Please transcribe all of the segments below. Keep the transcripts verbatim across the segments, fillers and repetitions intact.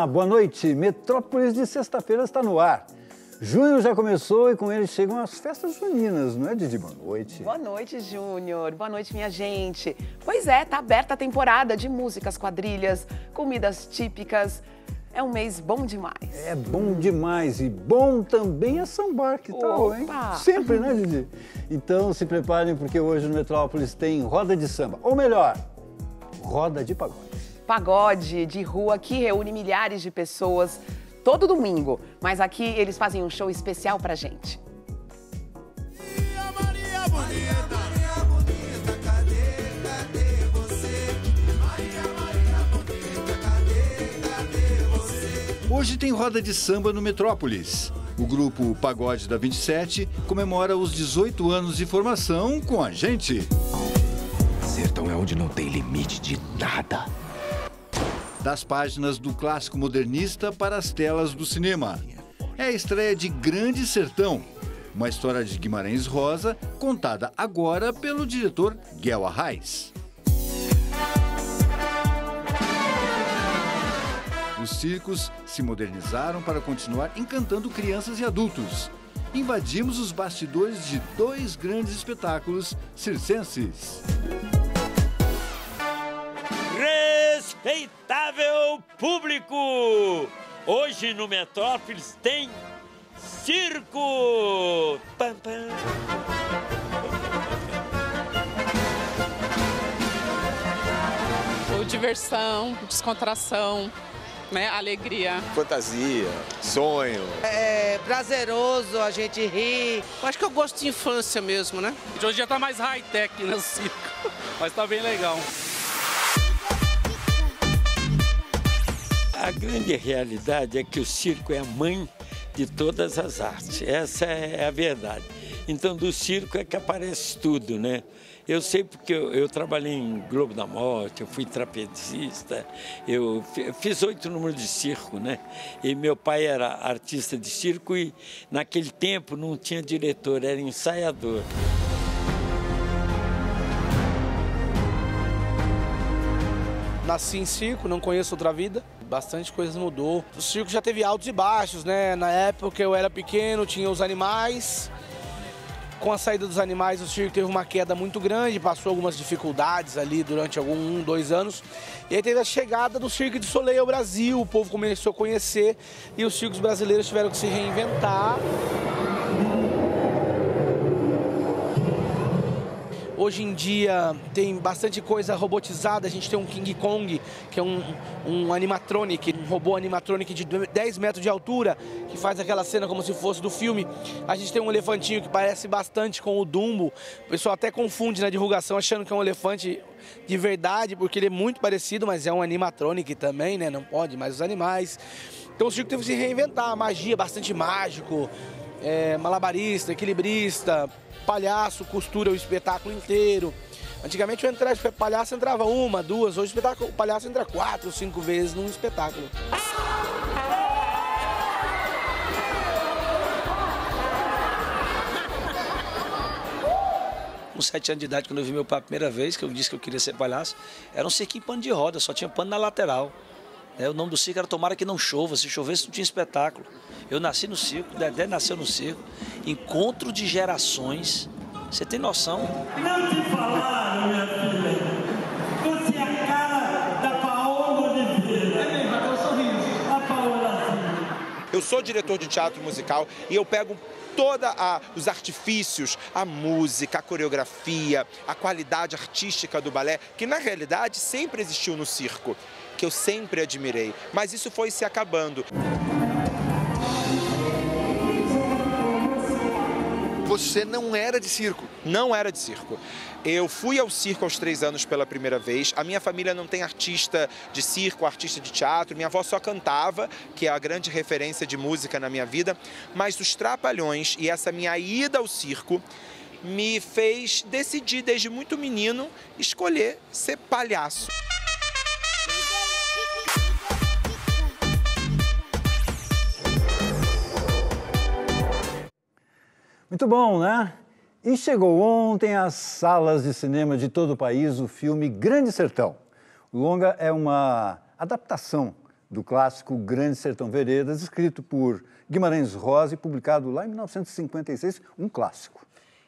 Olá, boa noite. Metrópolis de sexta-feira está no ar. Junho já começou e com ele chegam as festas juninas, não é, Didi? Boa noite. Boa noite, Júnior. Boa noite, minha gente. Pois é, tá aberta a temporada de músicas, quadrilhas, comidas típicas. É um mês bom demais. É bom demais. E bom também é sambar, que tal, hein? Sempre, né, Didi? Então se preparem, porque hoje no Metrópolis tem roda de samba. Ou melhor, roda de pagode. Pagode de rua que reúne milhares de pessoas todo domingo. Mas aqui eles fazem um show especial pra gente. Maria, Maria Bonita. Hoje tem roda de samba no Metrópolis. O grupo Pagode da vinte e sete comemora os dezoito anos de formação com a gente. Sertão é onde não tem limite de nada. Das páginas do clássico modernista para as telas do cinema. É a estreia de Grande Sertão, uma história de Guimarães Rosa contada agora pelo diretor Guel Arraes. Os circos se modernizaram para continuar encantando crianças e adultos. Invadimos os bastidores de dois grandes espetáculos circenses. Respeitável público! Hoje no Metrópolis tem circo! Pam, pam. Diversão, descontração, né? Alegria. Fantasia, sonho. É prazeroso a gente rir. Acho que eu gosto de infância mesmo, né? De hoje já tá mais high-tech, né, o circo? Mas tá bem legal. A grande realidade é que o circo é a mãe de todas as artes. Essa é a verdade. Então, do circo é que aparece tudo, né? Eu sei porque eu, eu trabalhei em Globo da Morte, eu fui trapezista, eu fiz oito números de circo, né? E meu pai era artista de circo e naquele tempo não tinha diretor, era ensaiador. Nasci em circo, não conheço outra vida. Bastante coisa mudou. O circo já teve altos e baixos, né? Na época eu era pequeno, tinha os animais. Com a saída dos animais, o circo teve uma queda muito grande, passou algumas dificuldades ali durante algum um, dois anos. E aí teve a chegada do Cirque de Soleil ao Brasil, o povo começou a conhecer e os circos brasileiros tiveram que se reinventar. Hoje em dia tem bastante coisa robotizada, a gente tem um King Kong, que é um, um animatronic, um robô animatronic de dez metros de altura, que faz aquela cena como se fosse do filme. A gente tem um elefantinho que parece bastante com o Dumbo, o pessoal até confunde na divulgação achando que é um elefante de verdade, porque ele é muito parecido, mas é um animatronic também, né? Não pode mais os animais. Então o circo teve que se reinventar, magia, bastante mágico, é, malabarista, equilibrista, palhaço, costura o espetáculo inteiro. Antigamente eu entrava, o palhaço entrava uma, duas, hoje o, espetáculo, o palhaço entra quatro, cinco vezes num espetáculo. Com sete anos de idade, quando eu vi meu pai a primeira vez, que eu disse que eu queria ser palhaço, era um circo em pano de roda, só tinha pano na lateral. O nome do circo era Tomara Que Não Chova, se chovesse não tinha espetáculo. Eu nasci no circo, Dedé nasceu no circo. Encontro de gerações, você tem noção? Não te falaram, minha filha. Você é a cara da Paola Oliveira. É mesmo, agora eu sorriso. A Paola Oliveira. Eu sou diretor de teatro musical e eu pego todos os artifícios, a música, a coreografia, a qualidade artística do balé, que na realidade sempre existiu no circo, que eu sempre admirei, mas isso foi se acabando. Você não era de circo? Não era de circo. Eu fui ao circo aos três anos pela primeira vez. A minha família não tem artista de circo, artista de teatro. Minha avó só cantava, que é a grande referência de música na minha vida. Mas os Trapalhões e essa minha ida ao circo me fez decidir, desde muito menino, escolher ser palhaço. Muito bom, né? E chegou ontem às salas de cinema de todo o país o filme Grande Sertão. O longa é uma adaptação do clássico Grande Sertão Veredas, escrito por Guimarães Rosa e publicado lá em mil novecentos e cinquenta e seis, um clássico.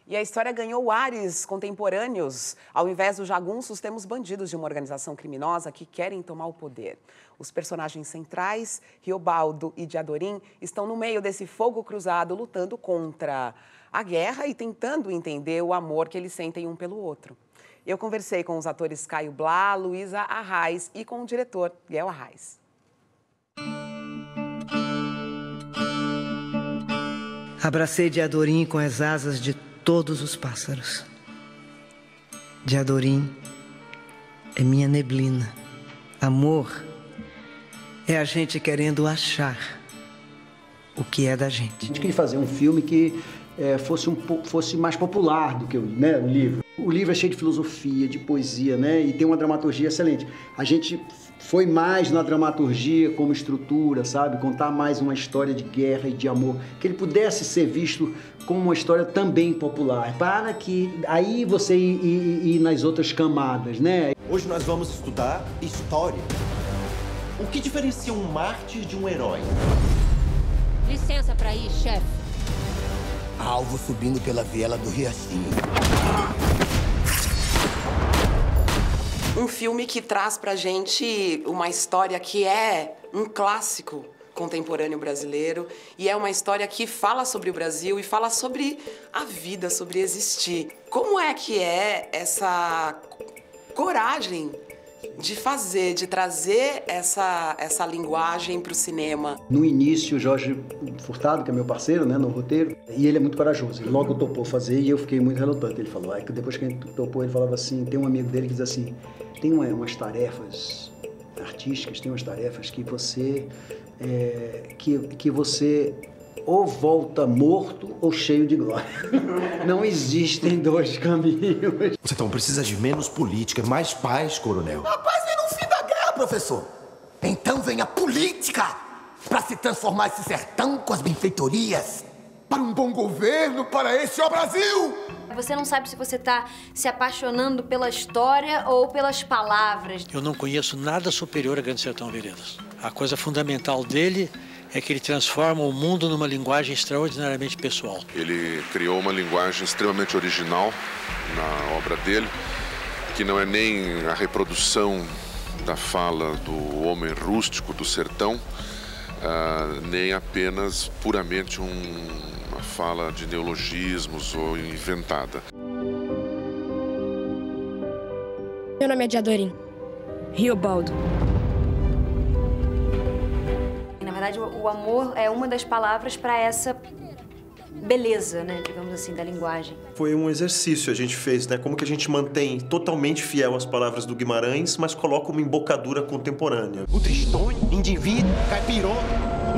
E a história ganhou ares contemporâneos. Ao invés dos jagunços, temos bandidos de uma organização criminosa que querem tomar o poder. Os personagens centrais, Riobaldo e Diadorim, estão no meio desse fogo cruzado, lutando contra a guerra e tentando entender o amor que eles sentem um pelo outro. Eu conversei com os atores Caio Blá, Luísa Arraes e com o diretor Guel Arraes. Abracei Diadorim com as asas de todos os pássaros. Diadorim é minha neblina. Amor é a gente querendo achar o que é da gente. A gente queria fazer um filme que é, fosse, um, fosse mais popular do que o, né, o livro. O livro é cheio de filosofia, de poesia, né? E tem uma dramaturgia excelente. A gente foi mais na dramaturgia como estrutura, sabe? Contar mais uma história de guerra e de amor, que ele pudesse ser visto como uma história também popular, para que aí você ir, ir, ir nas outras camadas, né? Hoje nós vamos estudar história. O que diferencia um mártir de um herói? Licença pra ir, chefe. Alvo subindo pela viela do Riachinho. Um filme que traz pra gente uma história que é um clássico contemporâneo brasileiro e é uma história que fala sobre o Brasil e fala sobre a vida, sobre existir. Como é que é essa coragem de fazer, de trazer essa, essa linguagem para o cinema? No início, o Jorge Furtado, que é meu parceiro, né, no roteiro, e ele é muito corajoso, ele logo topou fazer e eu fiquei muito relutante. Ele falou, ah, que depois que ele topou, ele falava assim, tem um amigo dele que diz assim, tem uma, umas tarefas artísticas, tem umas tarefas que você, é, que, que você ou volta morto ou cheio de glória. Não existem dois caminhos. Então precisa de menos política, mais paz, coronel. A paz vem no fim da guerra, professor. Então vem a política para se transformar esse sertão com as benfeitorias para um bom governo, para esse ó Brasil. Você não sabe se você está se apaixonando pela história ou pelas palavras. Eu não conheço nada superior a Grande Sertão Veredas. A coisa fundamental dele é que ele transforma o mundo numa linguagem extraordinariamente pessoal. Ele criou uma linguagem extremamente original na obra dele, que não é nem a reprodução da fala do homem rústico do sertão, uh, nem apenas puramente um, uma fala de neologismos ou inventada. Meu nome é Diadorim. Riobaldo. Na verdade, o amor é uma das palavras para essa beleza, né, digamos assim, da linguagem. Foi um exercício a gente fez, né, como que a gente mantém totalmente fiel às palavras do Guimarães, mas coloca uma embocadura contemporânea. O tristonho, indivíduo, caipirão,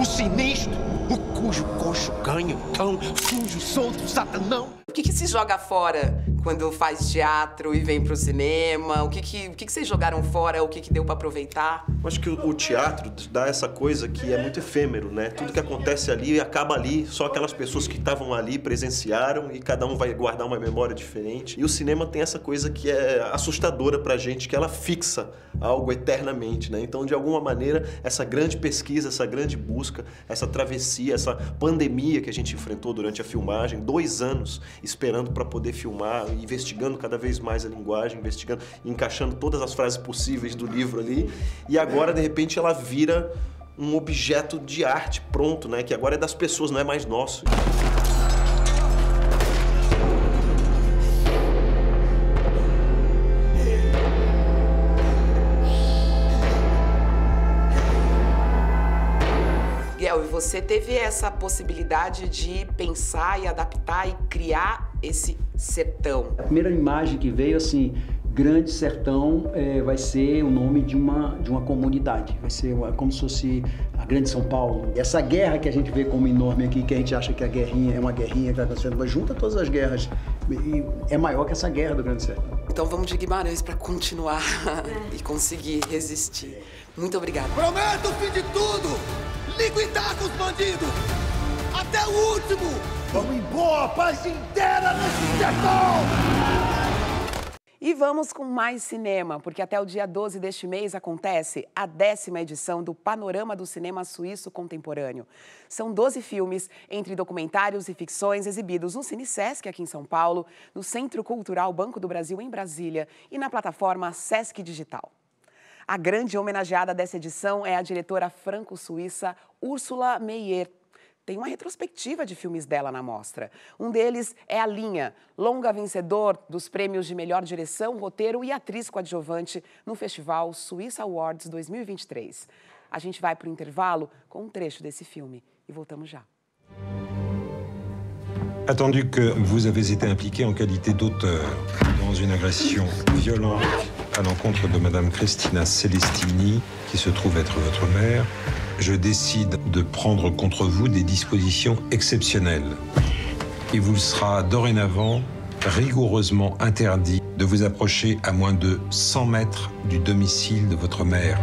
o sinistro, o cujo coxo ganha, cão, fujo, solto, satanão. O que que se joga fora quando faz teatro e vem pro cinema? O que que, o que, que vocês jogaram fora? O que que deu para aproveitar? Eu acho que o, o teatro dá essa coisa que é muito efêmero, né? Tudo que acontece ali acaba ali, só aquelas pessoas que estavam ali presenciaram e cada um vai guardar uma memória diferente. E o cinema tem essa coisa que é assustadora pra gente, que ela fixa algo eternamente, né? Então, de alguma maneira, essa grande pesquisa, essa grande busca, essa travessia, essa pandemia que a gente enfrentou durante a filmagem, dois anos esperando para poder filmar, investigando cada vez mais a linguagem, investigando, encaixando todas as frases possíveis do livro ali, e agora, de repente, ela vira um objeto de arte pronto, né? Que agora é das pessoas, não é mais nosso. Você teve essa possibilidade de pensar e adaptar e criar esse sertão. A primeira imagem que veio, assim, Grande Sertão, é, vai ser o nome de uma, de uma comunidade. Vai ser uma, como se fosse a Grande São Paulo. Essa guerra que a gente vê como enorme aqui, que a gente acha que a guerrinha é uma guerrinha que está acontecendo, mas junta todas as guerras e é maior que essa guerra do Grande Sertão. Então vamos de Guimarães para continuar e conseguir resistir. Muito obrigado. Prometo o fim de tudo! Liquidar com os bandidos! Até o último! Vamos embora, paz inteira nesse sertão! E vamos com mais cinema, porque até o dia doze deste mês acontece a décima edição do Panorama do Cinema Suíço Contemporâneo. São doze filmes, entre documentários e ficções, exibidos no Cine Sesc aqui em São Paulo, no Centro Cultural Banco do Brasil em Brasília e na plataforma Sesc Digital. A grande homenageada dessa edição é a diretora franco-suíça Úrsula Meier. Tem uma retrospectiva de filmes dela na mostra. Um deles é a Linha, longa vencedor dos prêmios de melhor direção, roteiro e atriz coadjuvante no Festival Suíça Awards dois mil e vinte e três. A gente vai para o intervalo com um trecho desse filme e voltamos já. Attendu que vous avez été impliqué en qualité d'auteur dans une agression violente à l'encontre de Madame Cristina Celestini, qui se trouve être votre mère, je décide de prendre contre vous des dispositions exceptionnelles. Il vous sera dorénavant rigoureusement interdit de vous approcher à moins de cent mètres du domicile de votre mère.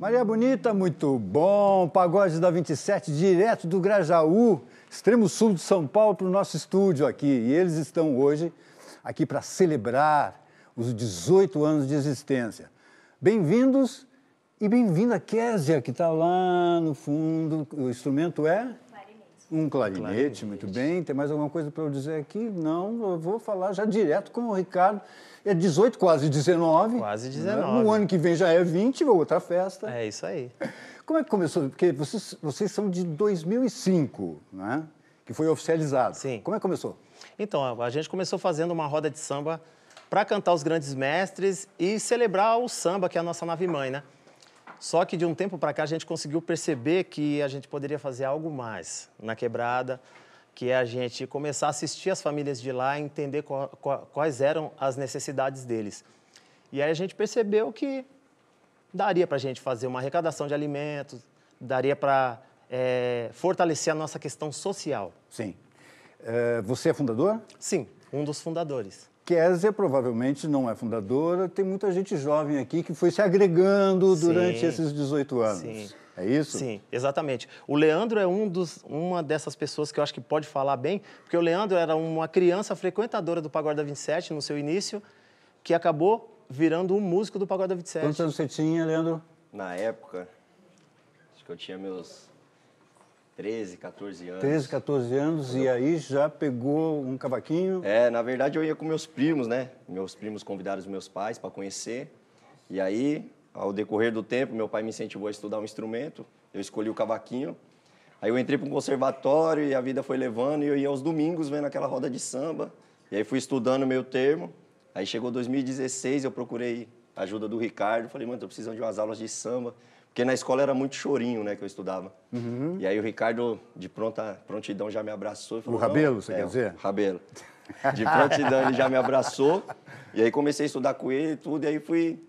Maria Bonita, muito bom. Pagode da vinte e sete, direto do Grajaú, extremo sul de São Paulo, para o nosso estúdio aqui. E eles estão hoje aqui para celebrar os dezoito anos de existência. Bem-vindos e bem-vinda, Kézia, que está lá no fundo. O instrumento é? Clarinete. Um clarinete, clarinete, muito bem. Tem mais alguma coisa para eu dizer aqui? Não, eu vou falar já direto com o Ricardo. É dezoito, quase dezenove. Quase dezenove. Né? No ano que vem já é vinte, outra festa. É isso aí. Como é que começou? Porque vocês, vocês são de dois mil e cinco, né? Que foi oficializado. Sim. Como é que começou? Então, a gente começou fazendo uma roda de samba para cantar os grandes mestres e celebrar o samba, que é a nossa nave-mãe, né? Só que de um tempo para cá a gente conseguiu perceber que a gente poderia fazer algo mais na quebrada, que é a gente começar a assistir as famílias de lá e entender qual, qual, quais eram as necessidades deles. E aí a gente percebeu que daria para a gente fazer uma arrecadação de alimentos, daria para é, fortalecer a nossa questão social. Sim. É, você é fundador? Sim, um dos fundadores. Kézia provavelmente não é fundadora, tem muita gente jovem aqui que foi se agregando durante Sim. esses dezoito anos. Sim. É isso? Sim, exatamente. O Leandro é um dos, uma dessas pessoas que eu acho que pode falar bem, porque o Leandro era uma criança frequentadora do Pagode da vinte e sete no seu início, que acabou virando um músico do Pagode da vinte e sete. Quantos anos você tinha, Leandro? Na época, acho que eu tinha meus treze, quatorze anos. treze, quatorze anos, eu... e aí já pegou um cavaquinho? É, na verdade eu ia com meus primos, né? Meus primos convidaram os meus pais para conhecer, e aí... Ao decorrer do tempo, meu pai me incentivou a estudar um instrumento, eu escolhi o cavaquinho. Aí eu entrei para um conservatório e a vida foi levando, e eu ia aos domingos vendo aquela roda de samba. E aí fui estudando o meio termo. Aí chegou dois mil e dezesseis, eu procurei a ajuda do Ricardo. Falei, mano, tô precisando de umas aulas de samba. Porque na escola era muito chorinho, né, que eu estudava. Uhum. E aí o Ricardo, de pronta, prontidão, já me abraçou. Falou, o Rabelo, você é, quer dizer? O Rabelo. De prontidão, ele já me abraçou. E aí comecei a estudar com ele e tudo, e aí fui...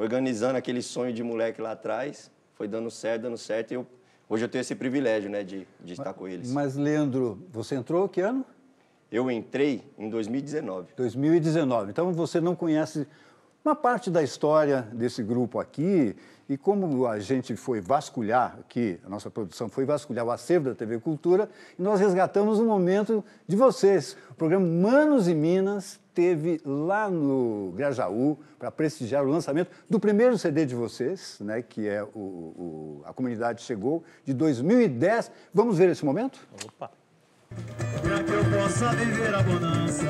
organizando aquele sonho de moleque lá atrás, foi dando certo, dando certo, e eu, hoje eu tenho esse privilégio, né, de, de estar mas, com eles. Mas, Leandro, você entrou que ano? Eu entrei em dois mil e dezenove. dois mil e dezenove, então você não conhece uma parte da história desse grupo aqui, e como a gente foi vasculhar aqui, a nossa produção foi vasculhar o acervo da T V Cultura, e nós resgatamos um momento de vocês. O programa Manos e Minas teve lá no Grajaú para prestigiar o lançamento do primeiro C D de vocês, né, que é o, o A Comunidade Chegou, de dois mil e dez. Vamos ver esse momento? Opa! Pra que eu possa viver a bonança.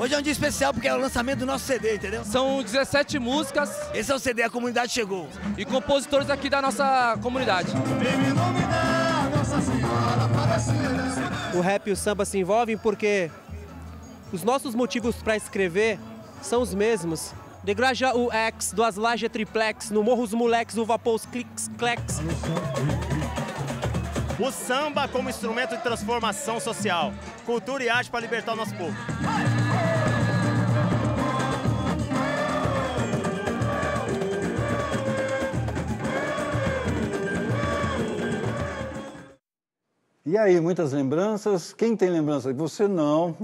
Hoje é um dia especial porque é o lançamento do nosso C D, entendeu? São dezessete músicas. Esse é o C D, A Comunidade Chegou. E compositores aqui da nossa comunidade. O rap e o samba se envolvem porque... os nossos motivos para escrever são os mesmos. De Grajaú X, do Aslaja Triplex, no Morro os Moleques, o Vapor os Clics, Clecs. O samba como instrumento de transformação social. Cultura e arte para libertar o nosso povo. E aí, muitas lembranças? Quem tem lembrança? Você não...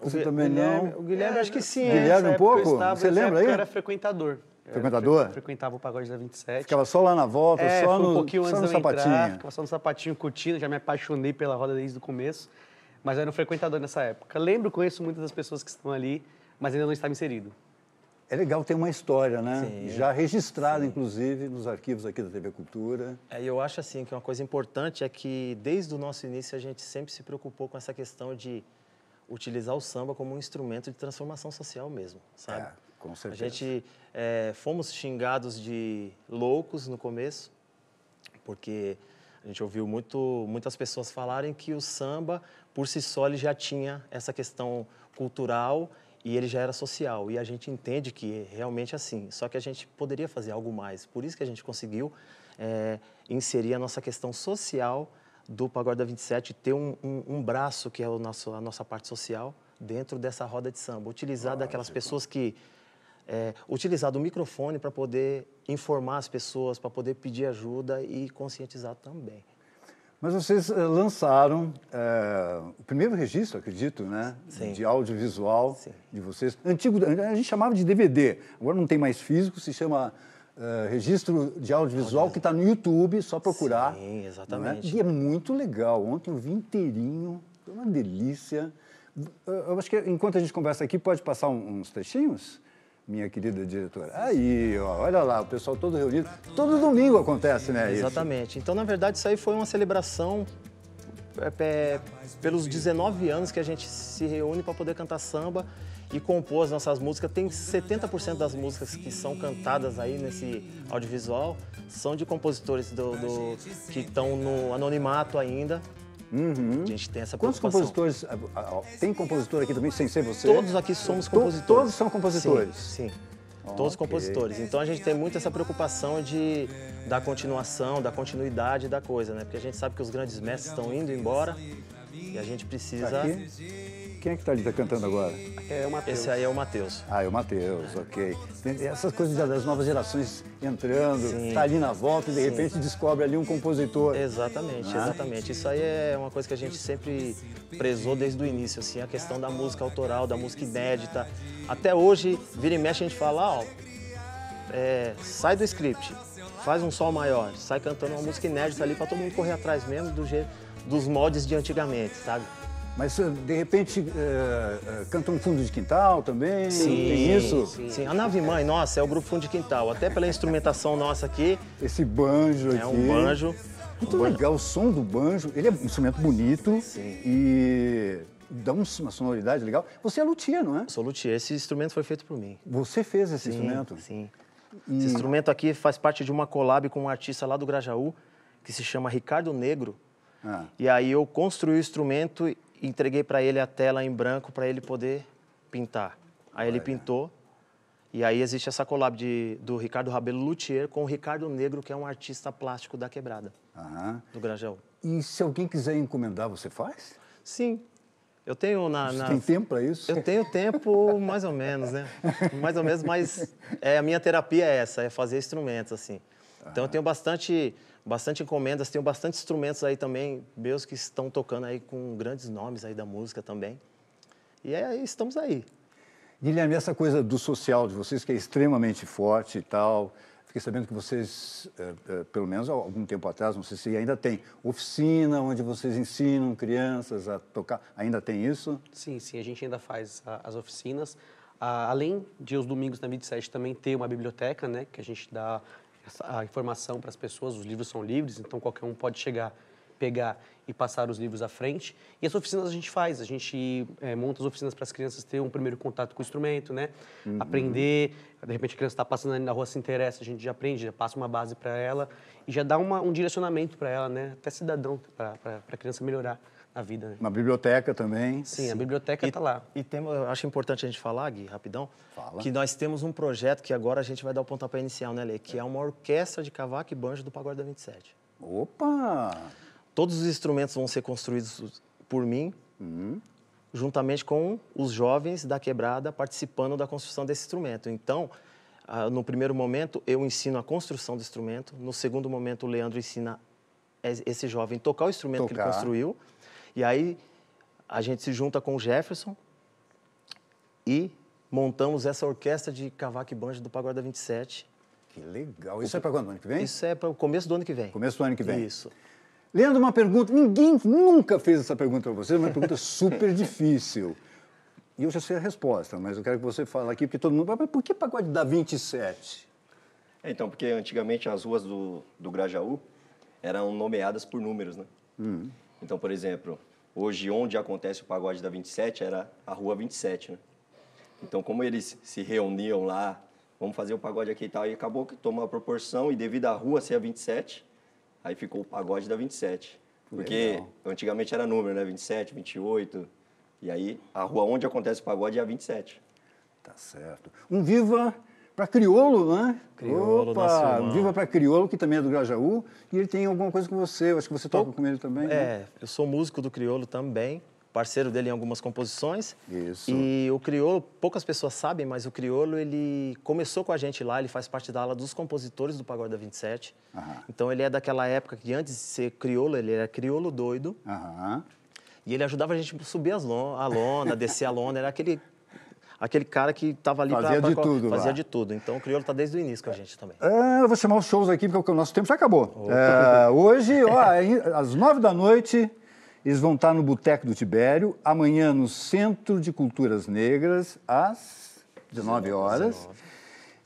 Você o também Guilherme, não? O Guilherme, acho que sim. Guilherme, um pouco? Estava, você lembra aí? Eu era frequentador. Eu frequentador? Era, eu frequentava o Pagode da vinte e sete. Ficava só lá na volta, é, só, no, um pouquinho só antes no sapatinho. Entrar, ficava só no sapatinho, curtindo. Já me apaixonei pela roda desde o começo. Mas eu era um frequentador nessa época. Lembro, conheço muitas das pessoas que estão ali, mas ainda não estava inserido. É legal ter uma história, né? Sim, já registrada, sim. Inclusive, nos arquivos aqui da T V Cultura. É, eu acho, assim, que uma coisa importante é que, desde o nosso início, a gente sempre se preocupou com essa questão de utilizar o samba como um instrumento de transformação social mesmo, sabe? É, com certeza. A gente é, fomos xingados de loucos no começo, porque a gente ouviu muito, muitas pessoas falarem que o samba, por si só, ele já tinha essa questão cultural e ele já era social. E a gente entende que realmente é assim, só que a gente poderia fazer algo mais. Por isso que a gente conseguiu é, inserir a nossa questão social do Pagode da vinte e sete, ter um, um, um braço, que é o nosso, a nossa parte social, dentro dessa roda de samba. Utilizar ah, daquelas pessoas que... É, utilizar do microfone para poder informar as pessoas, para poder pedir ajuda e conscientizar também. Mas vocês uh, lançaram uh, o primeiro registro, acredito, né? Sim. De audiovisual. Sim. De vocês. Antigo, a gente chamava de D V D, agora não tem mais físico, se chama... Uh, registro de audiovisual que está no YouTube, só procurar. Sim, exatamente. Não é? E é muito legal. Ontem eu vi inteirinho, foi uma delícia. Eu acho que enquanto a gente conversa aqui, pode passar um, uns trechinhos, minha querida diretora? Aí, ó, olha lá, o pessoal todo reunido. Todo domingo acontece, né? Exatamente. Isso. Então, na verdade, isso aí foi uma celebração é, pelos dezenove anos que a gente se reúne para poder cantar samba e compôs nossas músicas. Tem setenta por cento das músicas que são cantadas aí nesse audiovisual são de compositores do, do, que estão no anonimato ainda. Uhum. A gente tem essa preocupação. Quantos compositores... Tem compositor aqui também, sem ser você? Todos aqui somos compositores. To, todos são compositores? Sim, sim. Okay. Todos compositores. Então a gente tem muito essa preocupação de, da continuação, da continuidade da coisa, né? Porque a gente sabe que os grandes mestres estão indo embora e a gente precisa... Aqui? Quem é que tá ali, tá cantando agora? É o Mateus. Esse aí é o Mateus. Ah, é o Mateus, ok. Essas coisas das novas gerações entrando, sim, tá ali na volta e de sim, repente descobre ali um compositor. Exatamente, ah, exatamente. Isso aí é uma coisa que a gente sempre prezou desde o início, assim, a questão da música autoral, da música inédita. Até hoje, vira e mexe, a gente fala, ó, é, sai do script, faz um sol maior, sai cantando uma música inédita ali pra todo mundo correr atrás mesmo do jeito, dos moldes de antigamente, sabe? Mas, de repente, uh, uh, canta um Fundo de Quintal também? Sim, tem isso? Sim, sim. A Nave Mãe, nossa, é o grupo Fundo de Quintal. Até pela instrumentação nossa aqui. Esse banjo é aqui. É um banjo. Muito um banjo. Legal o som do banjo. Ele é um instrumento bonito. Sim. E dá uma sonoridade legal. Você é luthier, não é? Eu sou luthier. Esse instrumento foi feito por mim. Você fez esse sim, instrumento? Sim. E... Esse instrumento aqui faz parte de uma collab com um artista lá do Grajaú, que se chama Ricardo Negro. Ah. E aí eu construí o instrumento e entreguei para ele a tela em branco para ele poder pintar. Aí ele Olha. pintou. E aí existe essa collab de, do Ricardo Rabelo Luthier com o Ricardo Negro, que é um artista plástico da Quebrada, Aham. do Grajaú. E se alguém quiser encomendar, você faz? Sim. Eu tenho na... Você na... tem tempo para isso? Eu tenho tempo, mais ou menos, né? Mais ou menos, mas é, a minha terapia é essa, é fazer instrumentos, assim. Aham. Então eu tenho bastante... Bastante encomendas, tenho bastante instrumentos aí também, meus que estão tocando aí com grandes nomes aí da música também. E é, estamos aí. Guilherme, essa coisa do social de vocês, que é extremamente forte e tal, fiquei sabendo que vocês, é, é, pelo menos há algum tempo atrás, não sei se ainda tem, oficina onde vocês ensinam crianças a tocar, ainda tem isso? Sim, sim, a gente ainda faz a, as oficinas. A, além de os domingos na vinte e sete também ter uma biblioteca, né, que a gente dá... a informação para as pessoas, os livros são livres, então qualquer um pode chegar, pegar e passar os livros à frente. E as oficinas a gente faz, a gente é, monta as oficinas para as crianças terem um primeiro contato com o instrumento, né? Uhum. Aprender, de repente a criança está passando ali na rua, se interessa, a gente já aprende, já passa uma base para ela e já dá uma, um direcionamento para ela, né? Até cidadão, para a criança melhorar a vida. Né? Uma biblioteca também. Sim, Sim. a biblioteca está lá. E tem, eu acho importante a gente falar, Gui, rapidão, Fala. que nós temos um projeto que agora a gente vai dar o pontapé inicial, né, Lê? Que é, é uma orquestra de cavaco e banjo do Pagode da vinte e sete. Opa! Todos os instrumentos vão ser construídos por mim, uhum. juntamente com os jovens da Quebrada participando da construção desse instrumento. Então, no primeiro momento, eu ensino a construção do instrumento. No segundo momento, o Leandro ensina esse jovem a tocar o instrumento tocar. que ele construiu. E aí, a gente se junta com o Jefferson e montamos essa orquestra de cavaco e banjo do Pagode da vinte e sete. Que legal. Isso o... é para quando? Ano que vem? Isso é para o começo do ano que vem. Começo do ano que vem. Isso. Leandro, uma pergunta. Ninguém nunca fez essa pergunta para você, uma pergunta super difícil. E eu já sei a resposta, mas eu quero que você fale aqui, porque todo mundo... Mas por que Pagode da vinte e sete? É, então, porque antigamente as ruas do, do Grajaú eram nomeadas por números, né? Uhum. Então, por exemplo, hoje onde acontece o Pagode da vinte e sete era a Rua vinte e sete, né? Então, como eles se reuniam lá, vamos fazer o pagode aqui e tal, e acabou que tomou a proporção e devido à rua ser a vinte e sete, aí ficou o Pagode da vinte e sete. Porque Legal. antigamente era número, né? vinte e sete, vinte e oito, e aí a rua onde acontece o pagode é a vinte e sete. Tá certo. Um viva... Para Criolo, né? Criolo, nosso Viva para Criolo, que também é do Grajaú. E ele tem alguma coisa com você, acho que você toca eu, com ele também, é, né? Eu sou músico do Criolo também, parceiro dele em algumas composições. Isso. E o Criolo, poucas pessoas sabem, mas o Criolo, ele começou com a gente lá, ele faz parte da ala dos compositores do Pagode da vinte e sete. Aham. Então, ele é daquela época que antes de ser Criolo, ele era Criolo doido. Aham. E ele ajudava a gente a subir as lona, a lona, descer a lona, era aquele... Aquele cara que estava ali para... Fazia pra, de pra, tudo. Fazia lá. de tudo. Então, o Criolo está desde o início com a gente também. Ah, eu vou chamar os shows aqui, porque o nosso tempo já acabou. É, hoje, ó, às nove da noite, eles vão estar no Boteco do Tibério. Amanhã, no Centro de Culturas Negras, às dezenove horas. dezenove.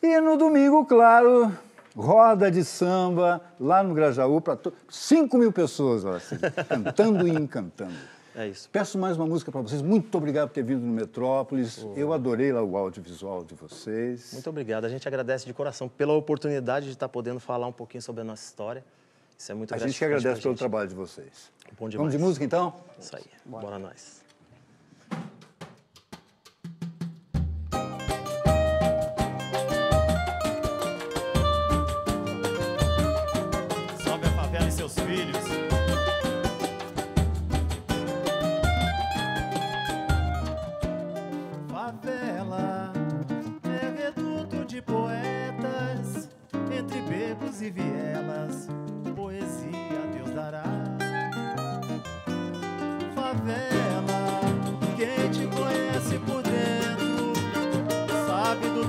E no domingo, claro, roda de samba lá no Grajaú, para to... cinco mil pessoas, ó, assim, cantando e encantando. É isso. Peço mais uma música para vocês. Muito obrigado por ter vindo no Metrópolis. Oh. Eu adorei lá o audiovisual de vocês. Muito obrigado. A gente agradece de coração pela oportunidade de estar podendo falar um pouquinho sobre a nossa história. Isso é muito gratificante. A gente que agradece pelo trabalho de vocês. Bom demais. Vamos de música, então? Isso aí. Bora, Bora nós. Salve a favela e seus filhos.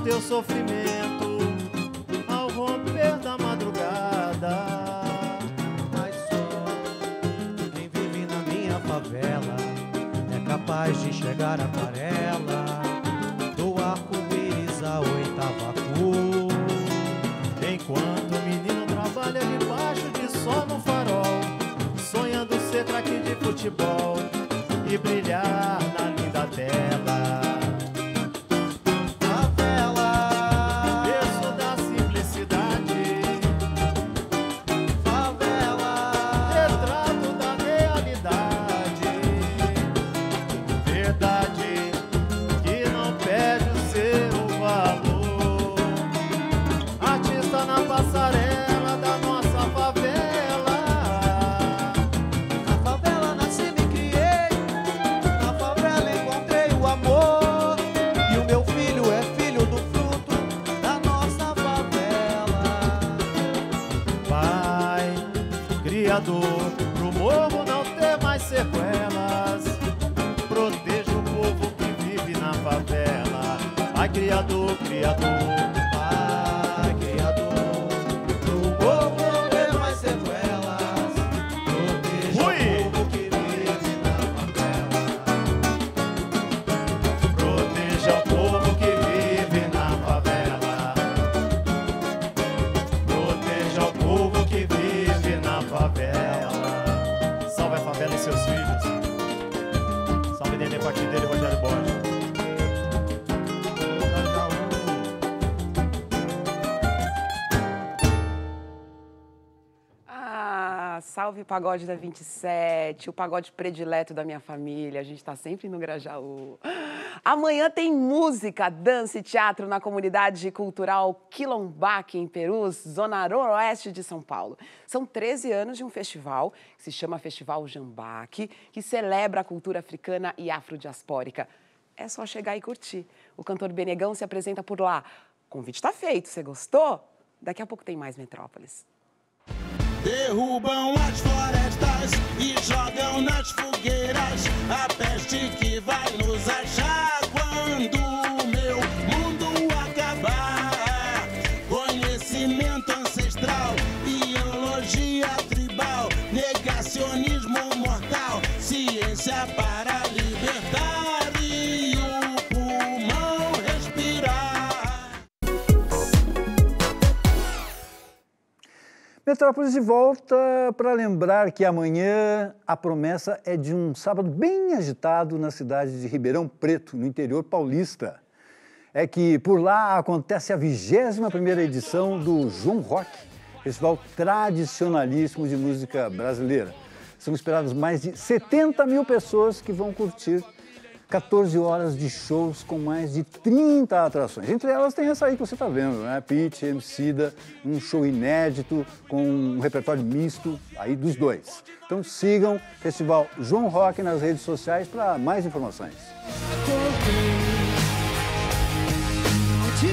teu sofrimento ao romper da madrugada. Mas só quem vive na minha favela é capaz de enxergar a aquarela do arco-íris, a oitava cor. Enquanto o menino trabalha debaixo de sol no farol, sonhando ser craque de futebol e brilhar na linda tela. Pro morro não ter mais sequelas, proteja o povo que vive na favela. Ai, Criador, Criador, ai, Criador, pro morro não ter mais sequelas, proteja Ui. o povo que vive na favela. Proteja o povo que vive na favela. Proteja o povo que vive na favela. Seus filhos. Salve Nenê, parte dele, Rogério Borges. Ah, salve Pagode da vinte e sete, o pagode predileto da minha família. A gente tá sempre no Grajaú. Amanhã tem música, dança e teatro na comunidade cultural Quilombaque, em Perus, zona noroeste de São Paulo. São treze anos de um festival que se chama Festival Jambaque, que celebra a cultura africana e afrodiaspórica. É só chegar e curtir. O cantor Benegão se apresenta por lá. O convite está feito, você gostou? Daqui a pouco tem mais Metrópolis. Derrubam as florestas e jogam nas fogueiras a peste que vai nos achar quando o meu mundo acabar. Conhecimento ancestral, biologia tribal, negacionismo mortal, ciência para libertar. Metrópolis de volta para lembrar que amanhã a promessa é de um sábado bem agitado na cidade de Ribeirão Preto, no interior paulista. É que por lá acontece a vigésima primeira edição do João Rock, festival tradicionalíssimo de música brasileira. São esperadas mais de setenta mil pessoas que vão curtir quatorze horas de shows com mais de trinta atrações. Entre elas tem essa aí que você está vendo, né? Pitty, Emicida, um show inédito com um repertório misto aí dos dois. Então sigam o Festival João Rock nas redes sociais para mais informações. Eu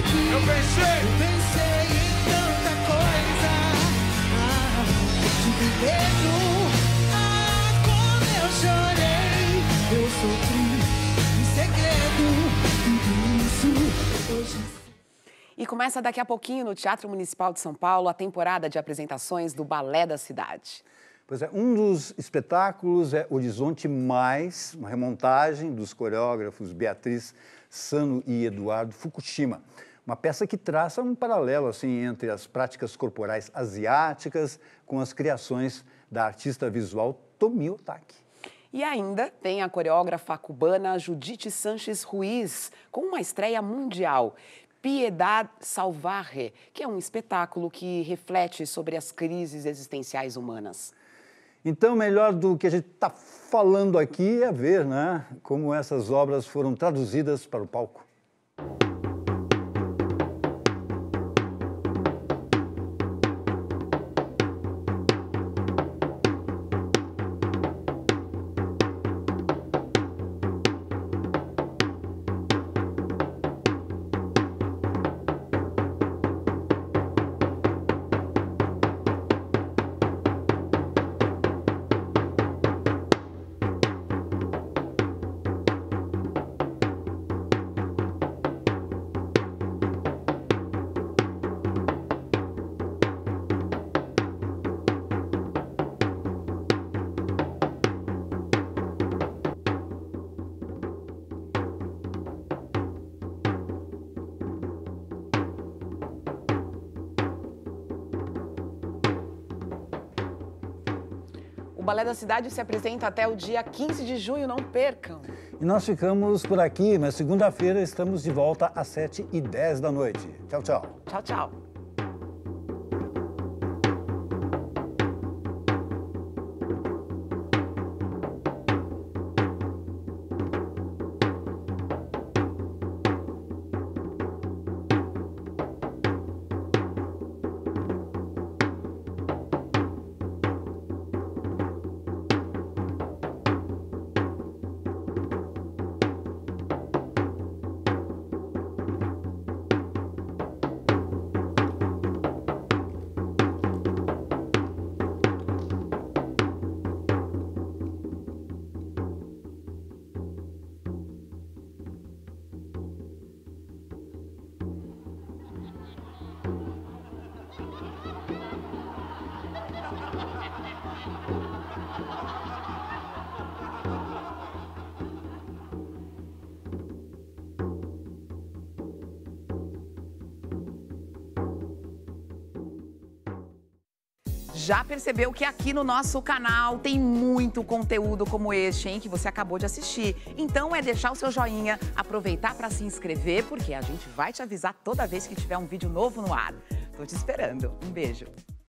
pensei, eu pensei em tanta coisa, ah, eu tive medo, ah, como eu chorei, eu sofri. E começa daqui a pouquinho no Teatro Municipal de São Paulo a temporada de apresentações do Balé da Cidade. Pois é, um dos espetáculos é Horizonte Mais, uma remontagem dos coreógrafos Beatriz Sano e Eduardo Fukushima. Uma peça que traça um paralelo assim, entre as práticas corporais asiáticas com as criações da artista visual Tomi Otaki. E ainda tem a coreógrafa cubana Judith Sánchez Ruiz, com uma estreia mundial, Piedad Salvaje, que é um espetáculo que reflete sobre as crises existenciais humanas. Então, melhor do que a gente está falando aqui é ver, né, como essas obras foram traduzidas para o palco. Balé da Cidade se apresenta até o dia quinze de junho, não percam! E nós ficamos por aqui, mas segunda-feira estamos de volta às sete e dez da noite. Tchau, tchau! Tchau, tchau! Já percebeu que aqui no nosso canal tem muito conteúdo como este, hein, que você acabou de assistir. Então é deixar o seu joinha, aproveitar para se inscrever, porque a gente vai te avisar toda vez que tiver um vídeo novo no ar. Tô te esperando. Um beijo.